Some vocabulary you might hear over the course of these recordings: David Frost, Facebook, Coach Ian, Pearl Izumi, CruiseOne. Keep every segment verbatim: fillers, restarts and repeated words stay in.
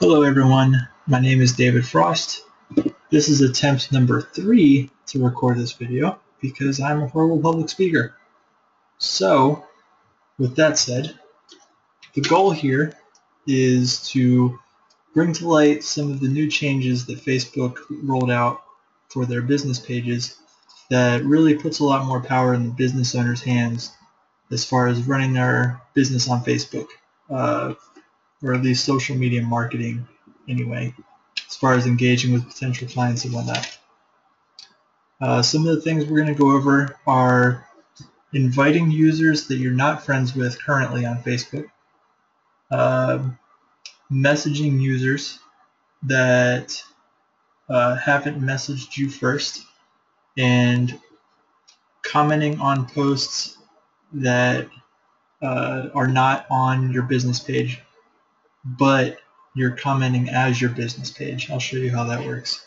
Hello everyone, my name is David Frost. This is attempt number three to record this video because I'm a horrible public speaker. So, with that said, the goal here is to bring to light some of the new changes that Facebook rolled out for their business pages that really puts a lot more power in the business owner's hands as far as running their business on Facebook. Uh, or at least social media marketing anyway, as far as engaging with potential clients and whatnot. Uh, some of the things we're going to go over are inviting users that you're not friends with currently on Facebook, uh, messaging users that uh, haven't messaged you first, and commenting on posts that uh, are not on your business page, but you're commenting as your business page. I'll show you how that works.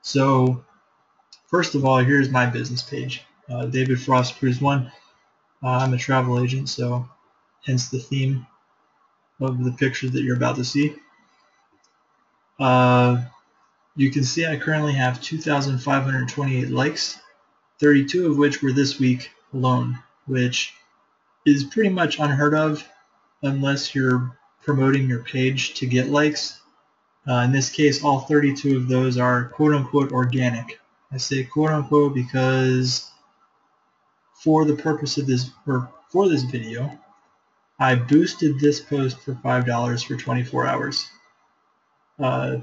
So first of all, here's my business page, uh, David Frost, CruiseOne. Uh, I'm a travel agent, so hence the theme of the picture that you're about to see. Uh, you can see I currently have two thousand five hundred twenty-eight likes, thirty-two of which were this week alone, which is pretty much unheard of unless you're promoting your page to get likes. Uh, in this case, all thirty-two of those are quote-unquote organic. I say quote-unquote because for the purpose of this, or for this video, I boosted this post for five dollars for twenty-four hours. Uh,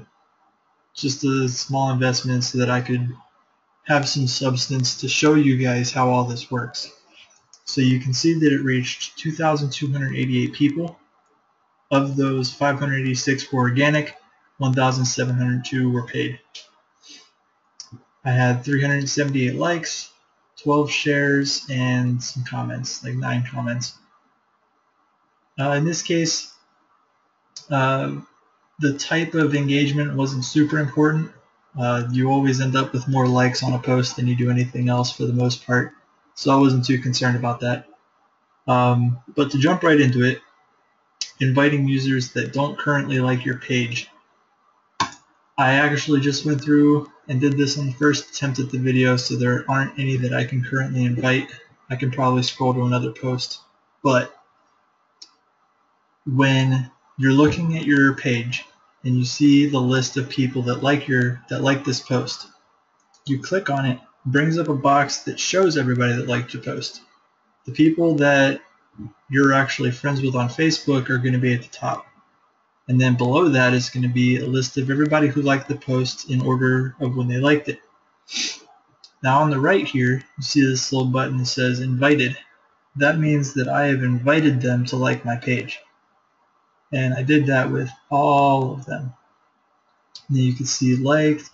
just a small investment so that I could have some substance to show you guys how all this works. So you can see that it reached two thousand two hundred eighty-eight people. Of those, five hundred eighty-six were organic, one thousand seven hundred two were paid. I had three hundred seventy-eight likes, twelve shares, and some comments, like nine comments. Uh, in this case, uh, the type of engagement wasn't super important. Uh, you always end up with more likes on a post than you do anything else for the most part, so I wasn't too concerned about that. Um, but to jump right into it, inviting users that don't currently like your page. I actually just went through and did this on the first attempt at the video, so there aren't any that I can currently invite. I can probably scroll to another post. But when you're looking at your page and you see the list of people that like your that like this post, you click on it, brings up a box that shows everybody that liked your post. The people that you're actually friends with on Facebook are going to be at the top. And then below that is going to be a list of everybody who liked the post in order of when they liked it. Now on the right here, you see this little button that says invited. That means that I have invited them to like my page. And I did that with all of them. And then you can see liked.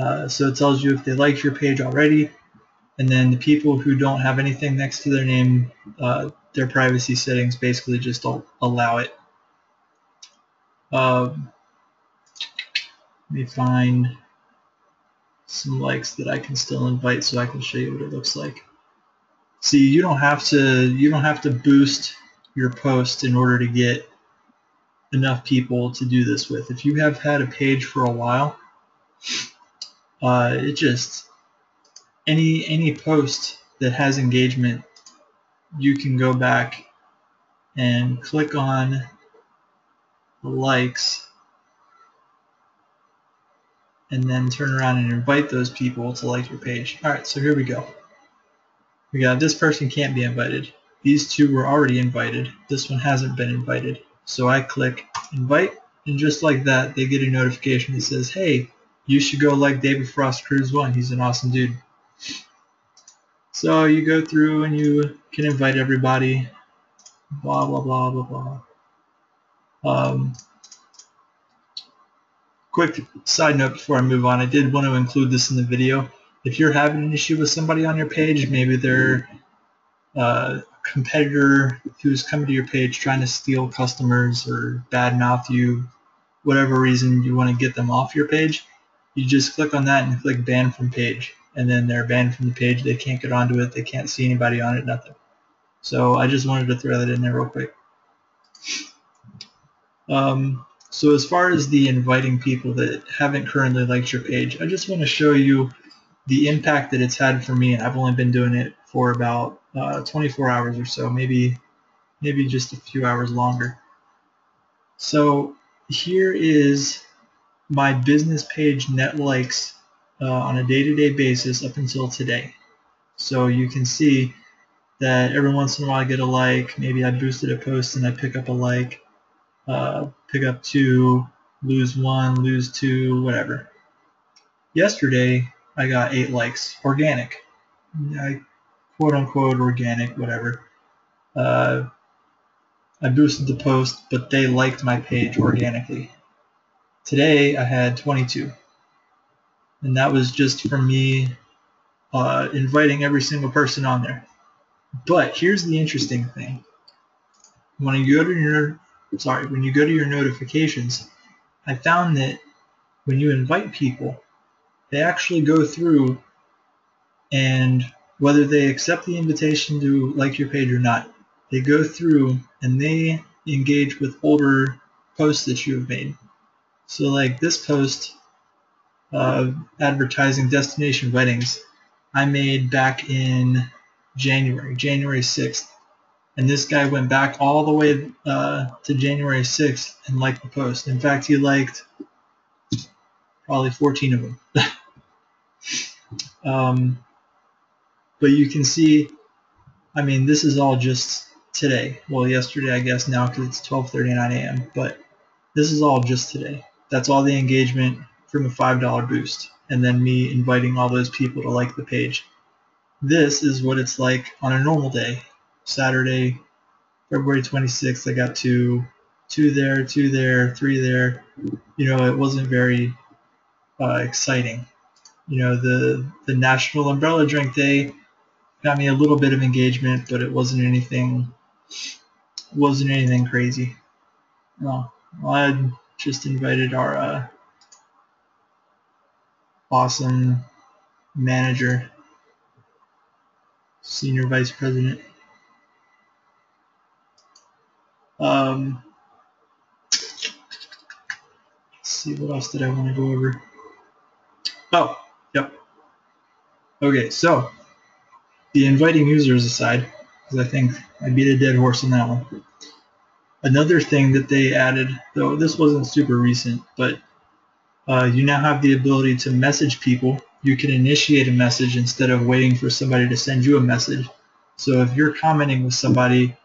Uh, so it tells you if they liked your page already. And then the people who don't have anything next to their name, uh, their privacy settings basically just don't allow it. Um, let me find some likes that I can still invite so I can show you what it looks like. See, you don't have to you don't have to boost your post in order to get enough people to do this with. If you have had a page for a while, uh, it just any any post that has engagement, you can go back and click on the likes and then turn around and invite those people to like your page. Alright, so here we go. We got this person can't be invited. These two were already invited. This one hasn't been invited. So I click invite, and just like that, they get a notification that says, hey, you should go like David Frost CruiseOne. He's an awesome dude. So you go through and you can invite everybody, blah, blah, blah, blah, blah. Um, quick side note before I move on, I did want to include this in the video. If you're having an issue with somebody on your page, maybe they're uh, a competitor who's coming to your page trying to steal customers or badmouth you, whatever reason you want to get them off your page, you just click on that and click ban from page. And then they're banned from the page. They can't get onto it. They can't see anybody on it, nothing. So I just wanted to throw that in there real quick. Um, So as far as the inviting people that haven't currently liked your page, I just want to show you the impact that it's had for me, and I've only been doing it for about uh, twenty-four hours or so, maybe maybe just a few hours longer. So here is my business page net likes uh, on a day-to-day basis up until today. So you can see that every once in a while I get a like. Maybe I boosted a post and I pick up a like, uh, pick up two, lose one, lose two, whatever. Yesterday I got eight likes, organic, I, quote unquote organic, whatever. Uh, I boosted the post, but they liked my page organically. Today I had twenty-two, and that was just from me uh, inviting every single person on there. But here's the interesting thing: when you go to your sorry, when you go to your notifications, I found that when you invite people, they actually go through, and whether they accept the invitation to like your page or not, they go through and they engage with older posts that you have made. So like this post, uh, advertising destination weddings, I made back in January, January sixth, and this guy went back all the way uh, to January sixth and liked the post. In fact, he liked probably fourteen of them. um, but you can see, I mean, this is all just today. Well, yesterday, I guess, now, because it's twelve thirty-nine A M, but this is all just today. That's all the engagement from a five dollar boost, and then me inviting all those people to like the page. This is what it's like on a normal day. Saturday, February twenty-sixth, I got two, two there, two there, three there. You know, it wasn't very uh, exciting. You know, the, the National Umbrella Drink Day got me a little bit of engagement, but it wasn't anything, wasn't anything crazy. No, I just invited our uh, awesome manager, senior vice president. Um, let's see, what else did I want to go over? Oh, yep. Okay, so the inviting users aside, because I think I beat a dead horse on that one. Another thing that they added, though this wasn't super recent, but uh, you now have the ability to message people. You can initiate a message instead of waiting for somebody to send you a message. So if you're commenting with somebody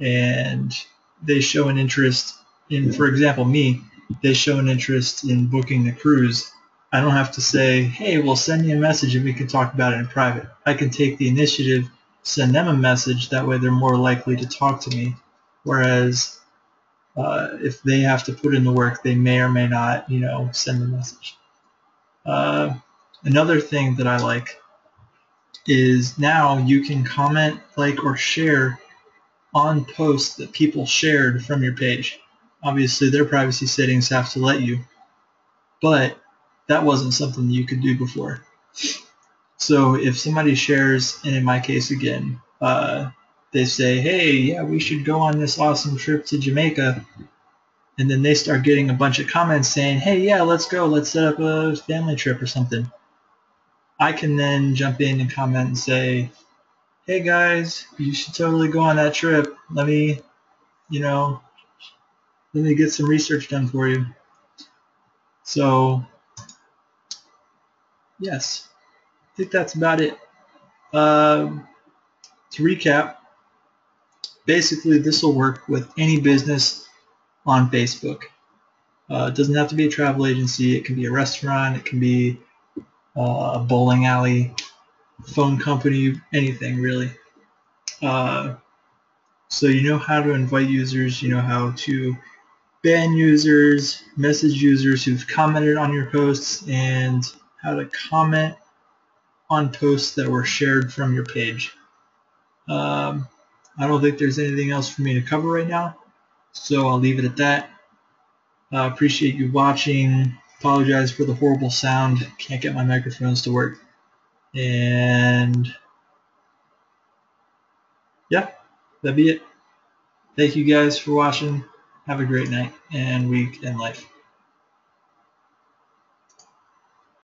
and they show an interest in, for example, me, they show an interest in booking a cruise, I don't have to say, hey, well, send me a message and we can talk about it in private. I can take the initiative, send them a message, that way they're more likely to talk to me. Whereas uh, if they have to put in the work, they may or may not, you know, send a message. Uh, Another thing that I like is now you can comment, like, or share on posts that people shared from your page. Obviously, their privacy settings have to let you, but that wasn't something that you could do before. So if somebody shares, and in my case again, uh, they say, hey, yeah, we should go on this awesome trip to Jamaica. And then they start getting a bunch of comments saying, hey, yeah, let's go. Let's set up a family trip or something. I can then jump in and comment and say, hey guys, you should totally go on that trip. Let me, you know, let me get some research done for you. So, yes, I think that's about it. Uh, to recap, basically this will work with any business on Facebook. Uh, it doesn't have to be a travel agency. It can be a restaurant. It can be uh, a bowling alley, phone company, anything really. Uh, so you know how to invite users. You know how to ban users, message users who've commented on your posts, and how to comment on posts that were shared from your page. Um, I don't think there's anything else for me to cover right now. So I'll leave it at that. I uh, appreciate you watching. Apologize for the horrible sound. Can't get my microphones to work. And yeah, that'd be it. Thank you guys for watching. Have a great night and week and life.